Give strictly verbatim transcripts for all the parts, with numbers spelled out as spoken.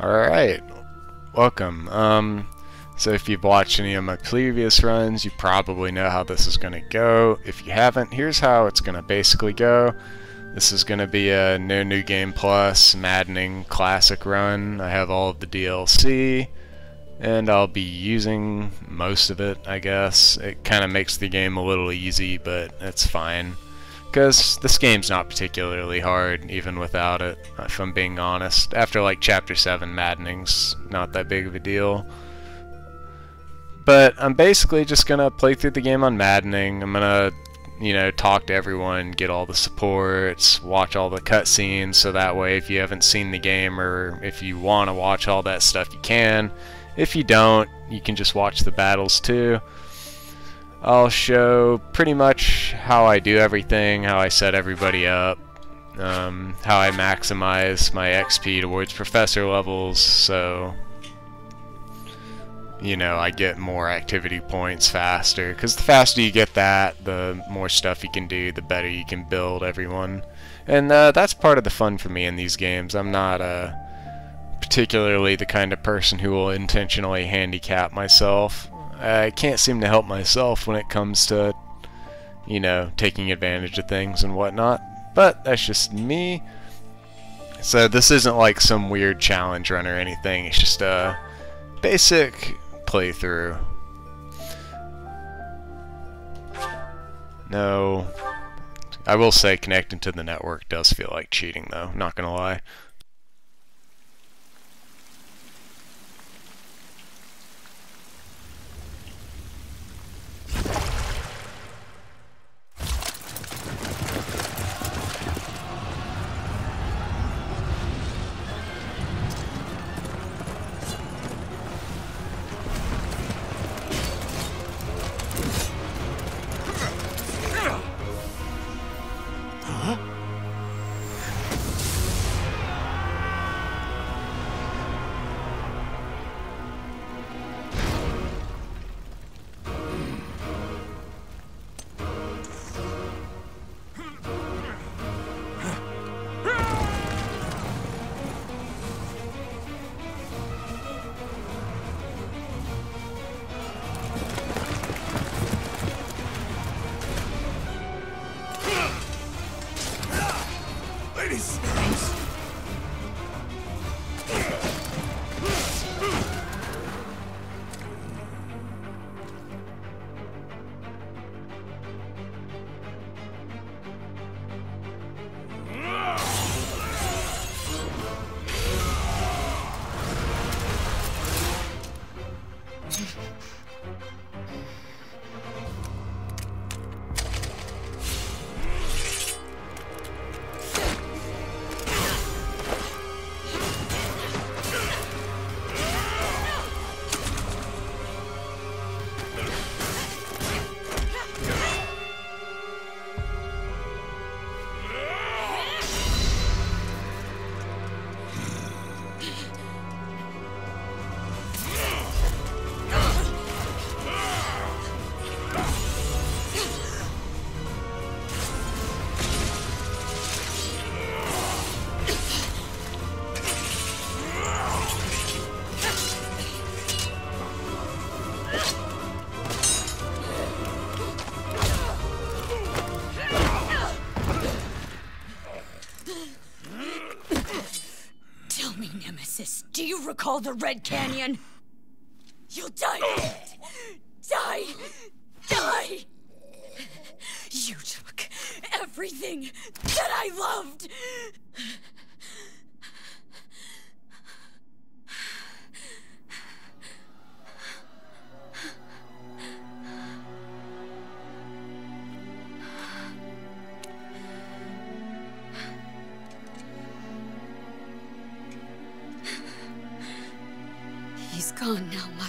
Alright, welcome. Um, so if you've watched any of my previous runs, you probably know how this is going to go. If you haven't, here's how it's going to basically go. This is going to be a No New Game Plus, Maddening Classic run. I have all of the D L C, and I'll be using most of it, I guess. It kind of makes the game a little easy, but it's fine, because this game's not particularly hard, even without it, if I'm being honest. After like Chapter seven, Maddening's not that big of a deal. But I'm basically just gonna play through the game on Maddening. I'm gonna, you know, talk to everyone, get all the supports, watch all the cutscenes, so that way if you haven't seen the game or if you want to watch all that stuff, you can. If you don't, you can just watch the battles too. I'll show pretty much how I do everything, how I set everybody up, um, how I maximize my X P towards professor levels, so, you know, I get more activity points faster, because the faster you get that, the more stuff you can do, the better you can build everyone. And uh, that's part of the fun for me in these games. I'm not uh, particularly the kind of person who will intentionally handicap myself. I can't seem to help myself when it comes to, you know, taking advantage of things and whatnot, but that's just me. So this isn't like some weird challenge run or anything, it's just a basic playthrough. No, I will say connecting to the network does feel like cheating though, not gonna lie. Do you recall the Red Canyon? You'll die in it! Die! Die! You took everything that I loved! Gone now, Mother.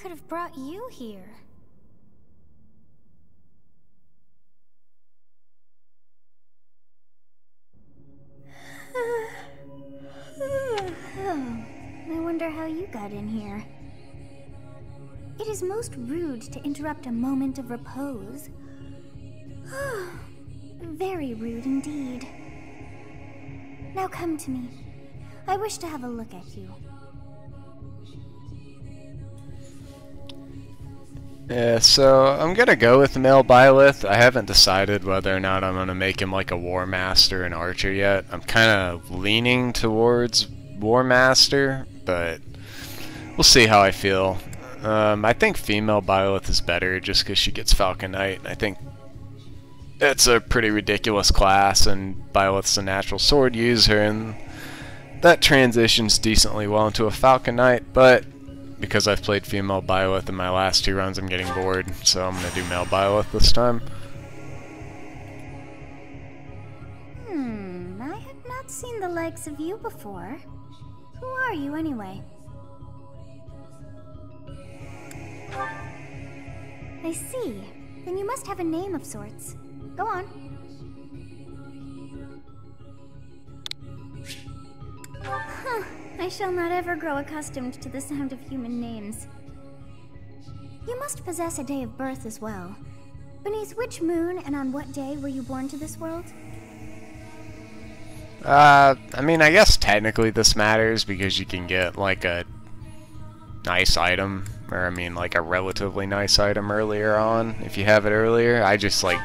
could have brought you here? Oh, I wonder how you got in here. It is most rude to interrupt a moment of repose. Very rude indeed. Now come to me. I wish to have a look at you. Yeah, so I'm gonna go with male Byleth. I haven't decided whether or not I'm gonna make him like a war master and archer yet. I'm kinda leaning towards war master, but we'll see how I feel. Um, I think female Byleth is better just because she gets Falcon Knight. I think it's a pretty ridiculous class, and Byleth's a natural sword user, and that transitions decently well into a Falcon Knight, but because I've played female Byleth in my last two runs, I'm getting bored, so I'm going to do male Byleth this time. Hmm, I have not seen the likes of you before. Who are you, anyway? I see. Then you must have a name of sorts. Go on. Huh. I shall not ever grow accustomed to the sound of human names. You must possess a day of birth as well. Beneath which moon and on what day were you born to this world? Uh, I mean, I guess technically this matters because you can get, like, a nice item. Or, I mean, like, a relatively nice item earlier on, if you have it earlier. I just, like,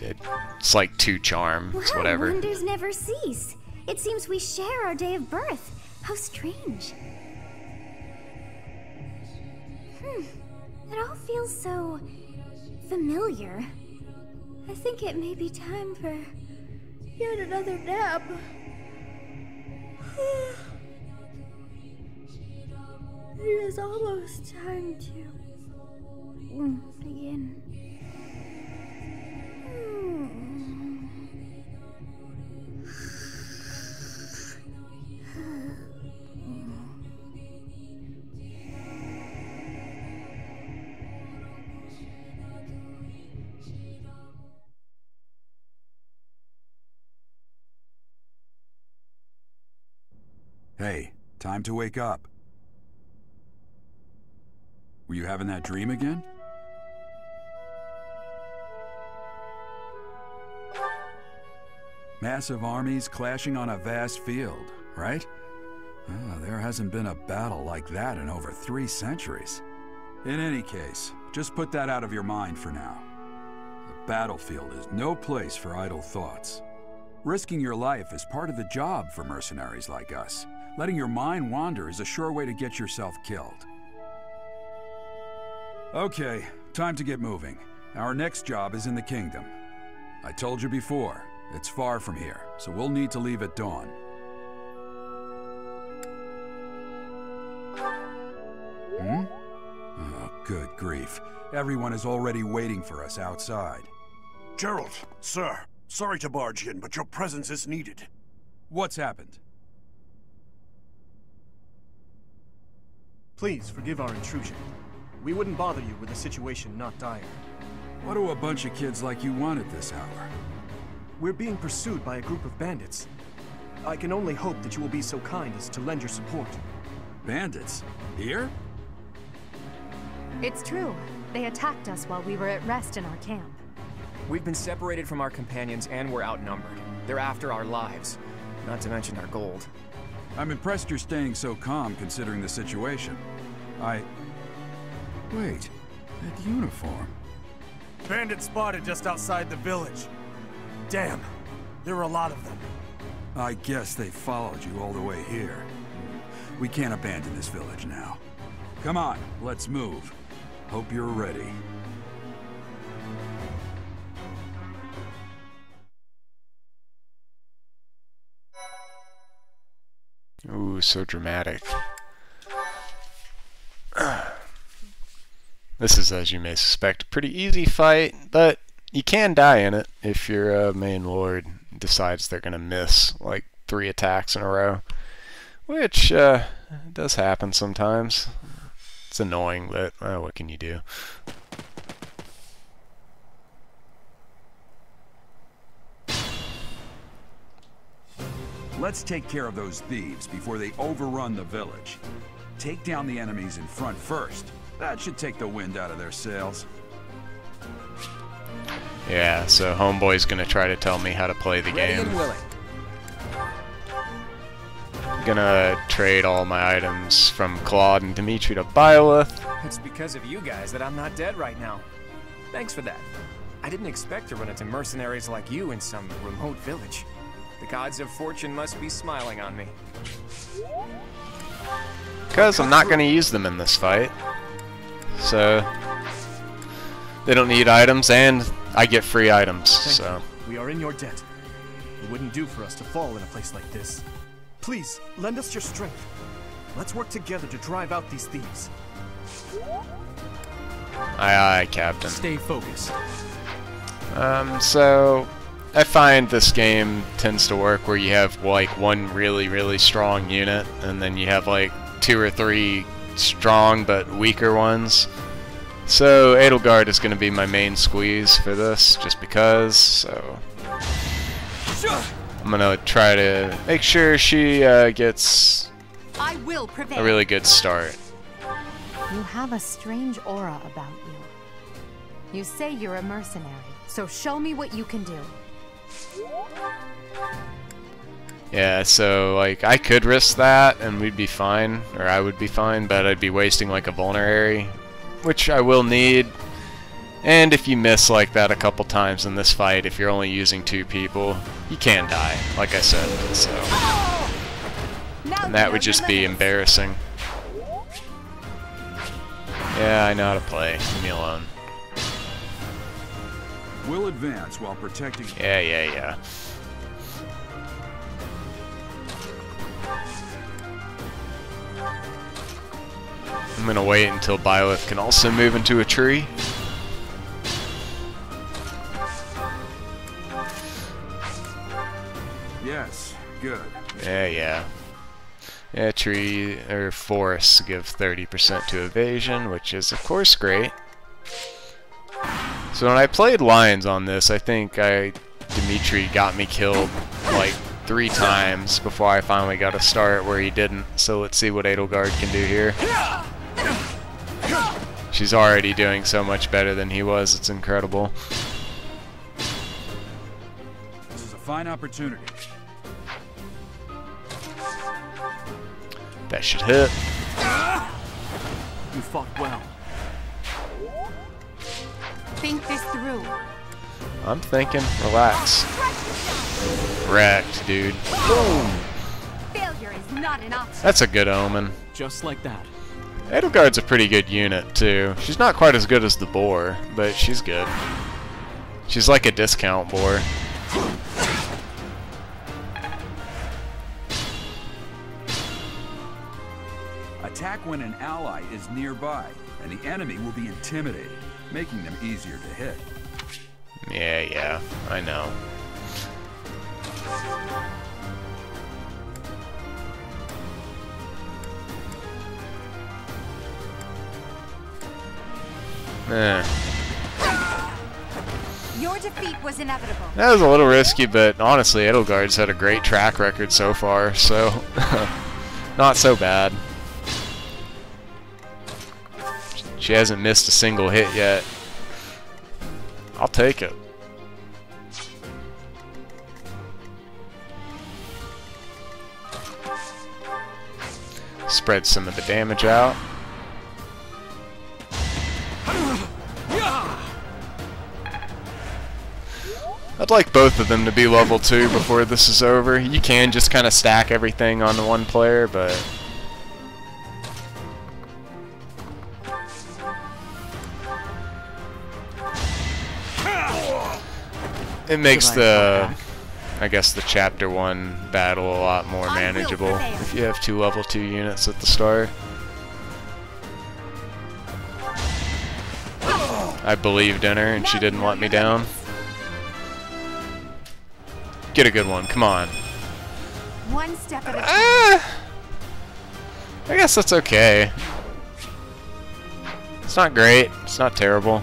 it's like two charm. Wow, it's whatever. Wonders never cease. It seems we share our day of birth. How strange. Hmm. It all feels so familiar. I think it may be time for yet another nap. It is almost time to begin. Hey, time to wake up. Were you having that dream again? Massive armies clashing on a vast field, right? Oh, there hasn't been a battle like that in over three centuries. In any case, just put that out of your mind for now. The battlefield is no place for idle thoughts. Risking your life is part of the job for mercenaries like us. Letting your mind wander is a sure way to get yourself killed. Okay, time to get moving. Our next job is in the kingdom. I told you before, it's far from here, so we'll need to leave at dawn. Hmm? Oh, good grief. Everyone is already waiting for us outside. Jeralt, sir. Sorry to barge in, but your presence is needed. What's happened? Please forgive our intrusion. We wouldn't bother you with a situation not dire. What do a bunch of kids like you want at this hour? We're being pursued by a group of bandits. I can only hope that you will be so kind as to lend your support. Bandits? Here? It's true. They attacked us while we were at rest in our camp. We've been separated from our companions and we're outnumbered. They're after our lives, not to mention our gold. I'm impressed you're staying so calm considering the situation. I... Wait, that uniform. Bandit spotted just outside the village. Damn, there were a lot of them. I guess they followed you all the way here. We can't abandon this village now. Come on, let's move. Hope you're ready. Ooh, so dramatic. This is, as you may suspect, a pretty easy fight, but you can die in it if your uh, main lord decides they're going to miss like three attacks in a row, which uh, does happen sometimes. It's annoying, but oh, what can you do? Let's take care of those thieves before they overrun the village. Take down the enemies in front first. That should take the wind out of their sails. Yeah, so homeboy's gonna try to tell me how to play the Ready game. I'm gonna trade all my items from Claude and Dimitri to Byleth. It's because of you guys that I'm not dead right now. Thanks for that. I didn't expect to run into mercenaries like you in some remote village. The gods of fortune must be smiling on me. Because I'm not gonna use them in this fight. So they don't need items, and I get free items. Thank so you. We are in your debt. It wouldn't do for us to fall in a place like this. Please lend us your strength. Let's work together to drive out these thieves. Aye, aye, Captain. Stay focused. Um, so I find this game tends to work where you have like one really, really strong unit, and then you have like two or three strong but weaker ones. So Edelgard is going to be my main squeeze for this, just because, so I'm going to try to make sure she uh, gets I will prevail. a really good start. You have a strange aura about you. You say you're a mercenary, so show me what you can do. Yeah, so like I could risk that and we'd be fine, or I would be fine, but I'd be wasting like a vulnerary, which I will need. And if you miss like that a couple times in this fight, if you're only using two people, you can die, like I said. So, and that would just be embarrassing. Yeah, I know how to play. Leave me alone. We'll advance while protecting. Yeah, yeah, yeah. I'm gonna wait until Byleth can also move into a tree. Yes, good. Yeah, yeah. Yeah, tree or forests give thirty percent to evasion, which is of course great. So when I played Lions on this, I think I Dimitri got me killed like three times before I finally got a start where he didn't. So let's see what Edelgard can do here. She's already doing so much better than he was, it's incredible. This is a fine opportunity. That should hit. You fought well. Think this through. I'm thinking, relax. Wrecked, dude. Boom. Failure is not an option. That's a good omen. Just like that. Edelgard's a pretty good unit too. She's not quite as good as the boar, but she's good. She's like a discount boar. Attack when an ally is nearby, and the enemy will be intimidated, making them easier to hit. Yeah, yeah, I know. Eh. Your defeat was inevitable. That was a little risky, but honestly, Edelgard's had a great track record so far, so not so bad. She hasn't missed a single hit yet. I'll take it. Spread some of the damage out. I'd like both of them to be level two before this is over. You can just kind of stack everything onto one player, but it makes the, I guess, the chapter one battle a lot more manageable if you have two level two units at the start. I believed in her and she didn't let me down. Get a good one, come on. One step at a time. I guess that's okay. It's not great. It's not terrible.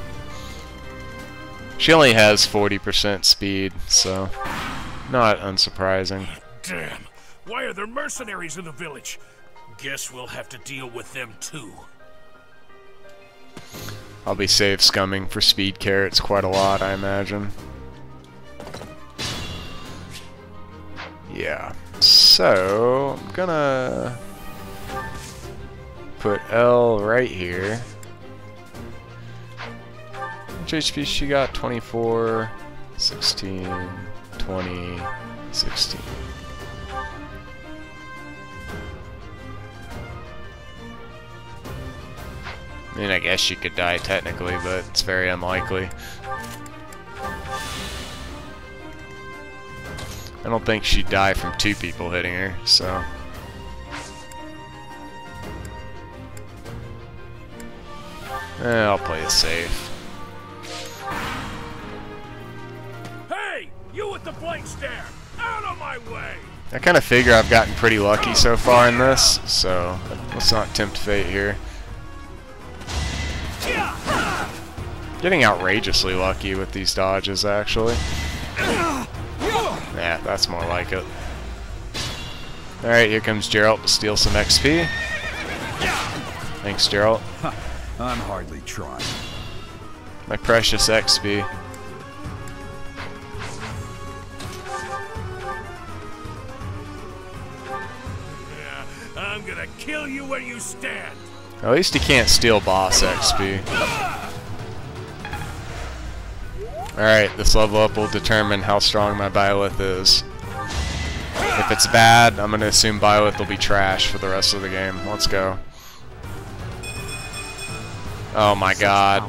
She only has forty percent speed, so not unsurprising. Damn! Why are there mercenaries in the village? Guess we'll have to deal with them too. I'll be safe scumming for speed carrots quite a lot, I imagine. Yeah. So, I'm gonna put L right here. Which H P she got? twenty-four, sixteen, twenty, sixteen. I mean, I guess she could die technically, but it's very unlikely. I don't think she'd die from two people hitting her, so... Eh, I'll play it safe. Hey! You at the blank stare! Out of my way! I kind of figure I've gotten pretty lucky so far in this, so let's not tempt fate here. Getting outrageously lucky with these dodges, actually. Yeah, that's more like it. Alright, here comes Jeralt to steal some X P. Thanks, Jeralt. I'm hardly trying. My precious X P. Yeah, I'm gonna kill you where you stand. At least he can't steal boss X P. Alright, this level up will determine how strong my Byleth is. If it's bad, I'm going to assume Byleth will be trash for the rest of the game. Let's go. Oh my god.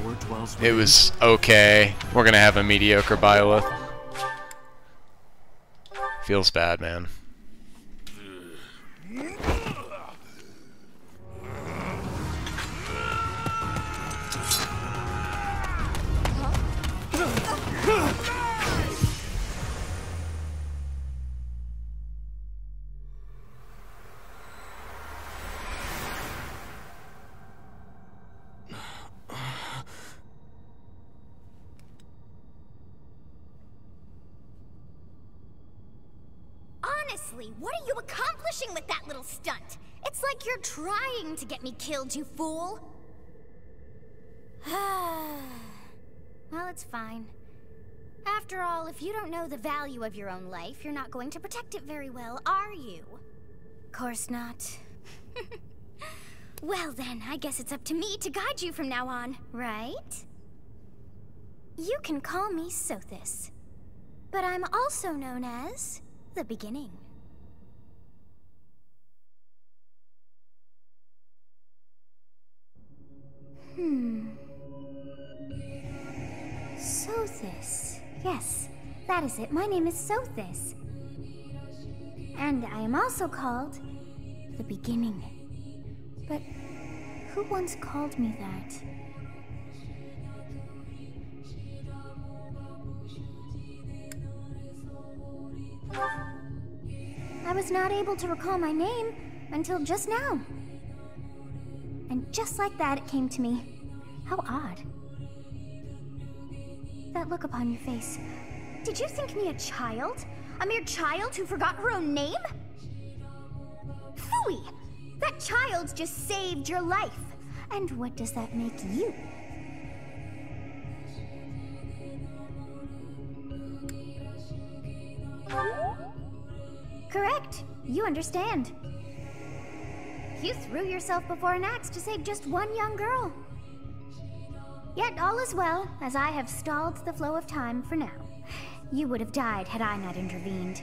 It was okay. We're going to have a mediocre Byleth. Feels bad, man. What are you accomplishing with that little stunt? It's like you're trying to get me killed, you fool. Well, it's fine. After all, if you don't know the value of your own life, you're not going to protect it very well, are you? Of course not. Well then, I guess it's up to me to guide you from now on, right? You can call me Sothis, but I'm also known as the Beginning. Hmm. Sothis. Yes, that is it. My name is Sothis. And I am also called the Beginning. But who once called me that? I was not able to recall my name until just now. And just like that, it came to me. How odd. That look upon your face. Did you think me a child? A mere child who forgot her own name? Phooey! That child just saved your life. And what does that make you? Correct. You understand. You threw yourself before an axe to save just one young girl. Yet all is well, as I have stalled the flow of time for now. You would have died had I not intervened.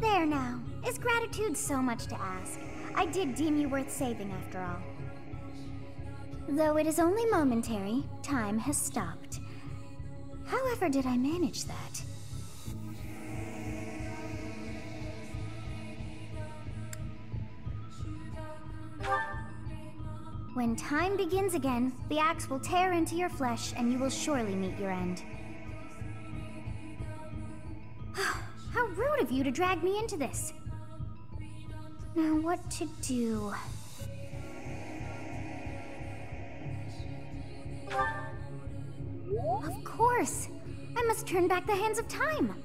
There now. Is gratitude so much to ask? I did deem you worth saving after all. Though it is only momentary, time has stopped. However did I manage that? When time begins again, the axe will tear into your flesh and you will surely meet your end. How rude of you to drag me into this. Now what to do? Of course! I must turn back the hands of time!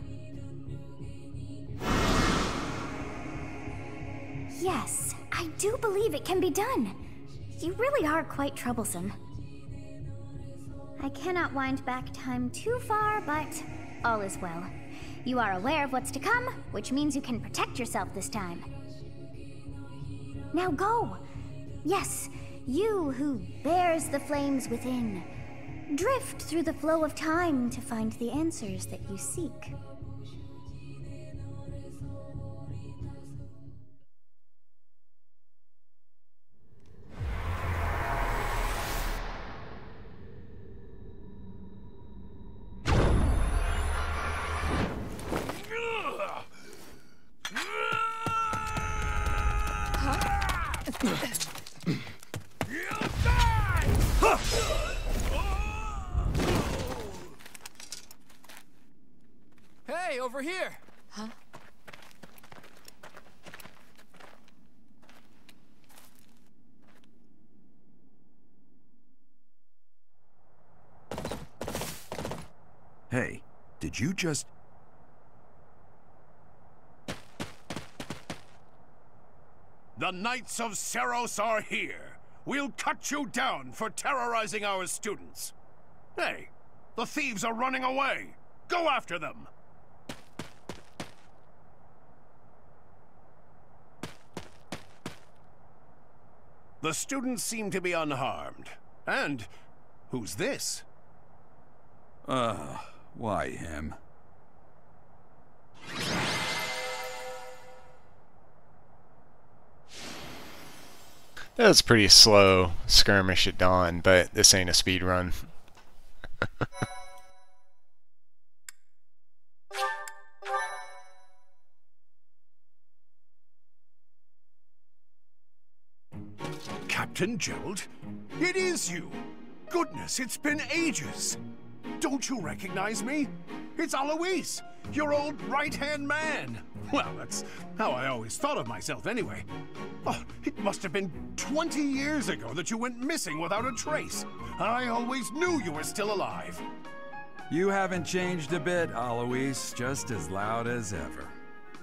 Yes, I do believe it can be done. You really are quite troublesome. I cannot wind back time too far, but all is well. You are aware of what's to come, which means you can protect yourself this time. Now go! Yes, you who bears the flames within. Drift through the flow of time to find the answers that you seek. Over here. Huh? Hey, did you just... The Knights of Seiros are here. We'll cut you down for terrorizing our students. Hey, the thieves are running away. Go after them. The students seem to be unharmed. And who's this? Uh, why him? That was pretty slow skirmish at dawn, but this ain't a speed run. Captain Jeralt? It is you! Goodness, it's been ages! Don't you recognize me? It's Alois, your old right-hand man! Well, that's how I always thought of myself anyway. Oh, it must have been twenty years ago that you went missing without a trace. I always knew you were still alive. You haven't changed a bit, Alois, just as loud as ever.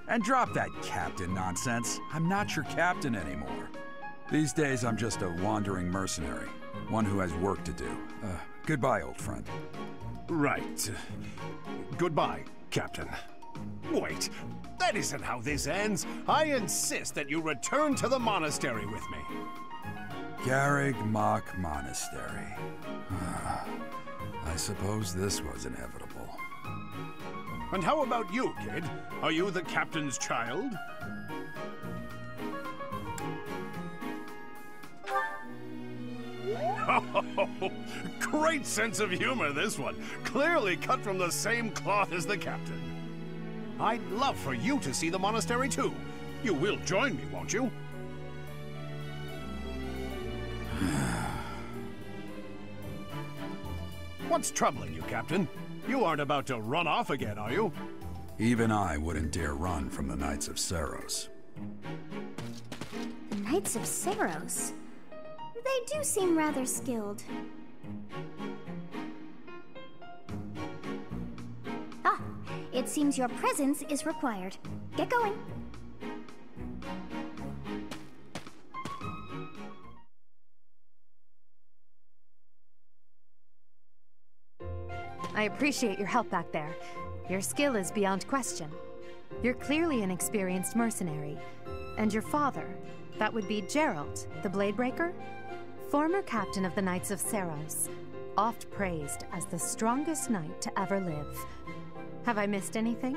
And drop that captain nonsense. I'm not your captain anymore. These days, I'm just a wandering mercenary, one who has work to do. Uh, goodbye, old friend. Right. Uh, goodbye, Captain. Wait, that isn't how this ends. I insist that you return to the monastery with me. Garreg Mach Monastery. Ah, I suppose this was inevitable. And how about you, kid? Are you the captain's child? Oh, great sense of humor, this one. Clearly cut from the same cloth as the captain. I'd love for you to see the monastery, too. You will join me, won't you? What's troubling you, Captain? You aren't about to run off again, are you? Even I wouldn't dare run from the Knights of Seiros. The Knights of Seiros? They do seem rather skilled. Ah, it seems your presence is required. Get going. I appreciate your help back there. Your skill is beyond question. You're clearly an experienced mercenary. And your father, that would be Jeralt, the Bladebreaker? Former captain of the Knights of Seiros, oft praised as the strongest knight to ever live. Have I missed anything?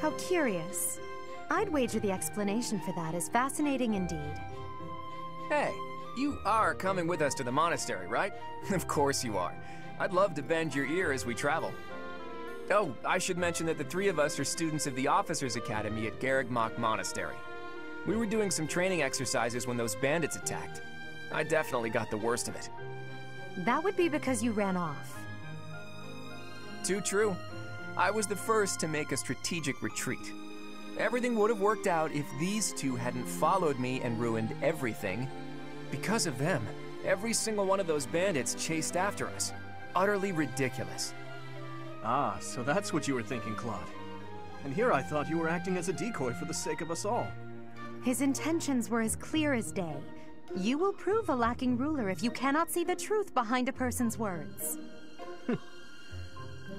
How curious. I'd wager the explanation for that is fascinating indeed. Hey, you are coming with us to the monastery, right? Of course you are. I'd love to bend your ear as we travel. Oh, I should mention that the three of us are students of the Officers' Academy at Garreg Mach Monastery. We were doing some training exercises when those bandits attacked. I definitely got the worst of it. That would be because you ran off. Too true. I was the first to make a strategic retreat. Everything would have worked out if these two hadn't followed me and ruined everything. Because of them, every single one of those bandits chased after us. Utterly ridiculous. Ah, so that's what you were thinking, Claude. And here I thought you were acting as a decoy for the sake of us all. His intentions were as clear as day. You will prove a lacking ruler if you cannot see the truth behind a person's words.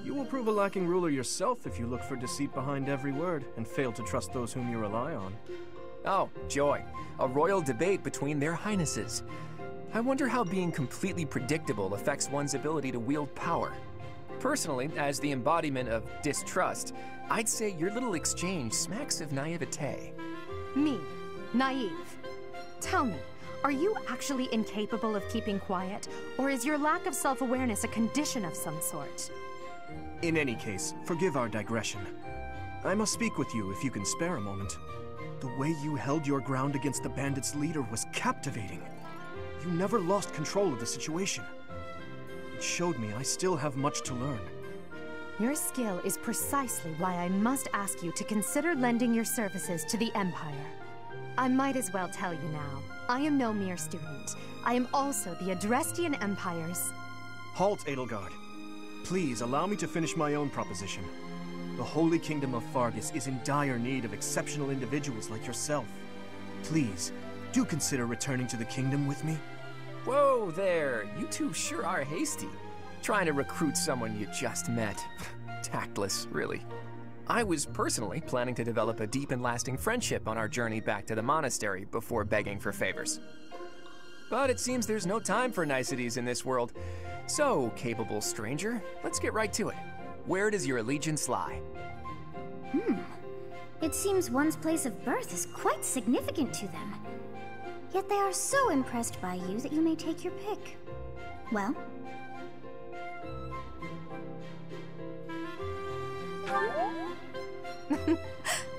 You will prove a lacking ruler yourself if you look for deceit behind every word and fail to trust those whom you rely on. Oh, joy. A royal debate between their highnesses. I wonder how being completely predictable affects one's ability to wield power. Personally, as the embodiment of distrust, I'd say your little exchange smacks of naivete. Me? Naive? Tell me, are you actually incapable of keeping quiet, or is your lack of self-awareness a condition of some sort? In any case, forgive our digression. I must speak with you if you can spare a moment. The way you held your ground against the bandits' leader was captivating. You never lost control of the situation. It showed me I still have much to learn. Your skill is precisely why I must ask you to consider lending your services to the Empire. I might as well tell you now, I am no mere student. I am also the Adrestian Empire's... Halt, Edelgard. Please, allow me to finish my own proposition. The Holy Kingdom of Fargus is in dire need of exceptional individuals like yourself. Please, do consider returning to the kingdom with me. Whoa there, you two sure are hasty. Trying to recruit someone you just met. Tactless, really. I was personally planning to develop a deep and lasting friendship on our journey back to the monastery before begging for favors. But it seems there's no time for niceties in this world. So, capable stranger, let's get right to it. Where does your allegiance lie? Hmm. It seems one's place of birth is quite significant to them. Yet they are so impressed by you that you may take your pick. Well?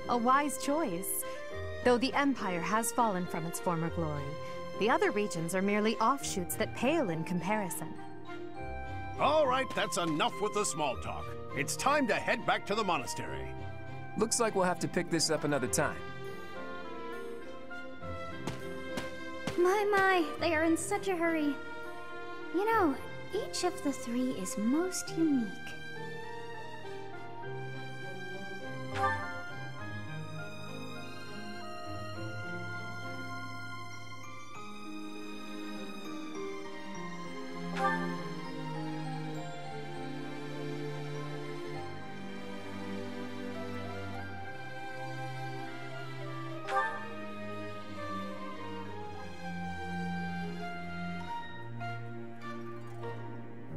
A wise choice. Though the Empire has fallen from its former glory, the other regions are merely offshoots that pale in comparison. All right, that's enough with the small talk. It's time to head back to the monastery. Looks like we'll have to pick this up another time. My, my, they are in such a hurry. You know, each of the three is most unique.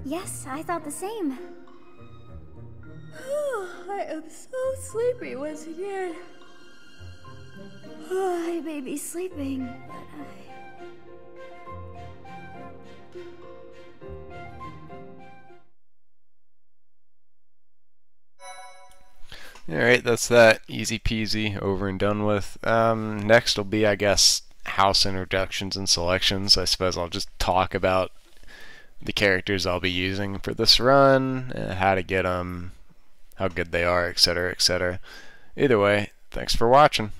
Yes, I thought the same. I am so sleepy once again. Oh, I may be sleeping, but I... Alright, that's that. Easy peasy, over and done with. Um, next will be, I guess, house introductions and selections. I suppose I'll just talk about the characters I'll be using for this run, uh, how to get them, how good they are, et cetera, et cetera. Either way, thanks for watching.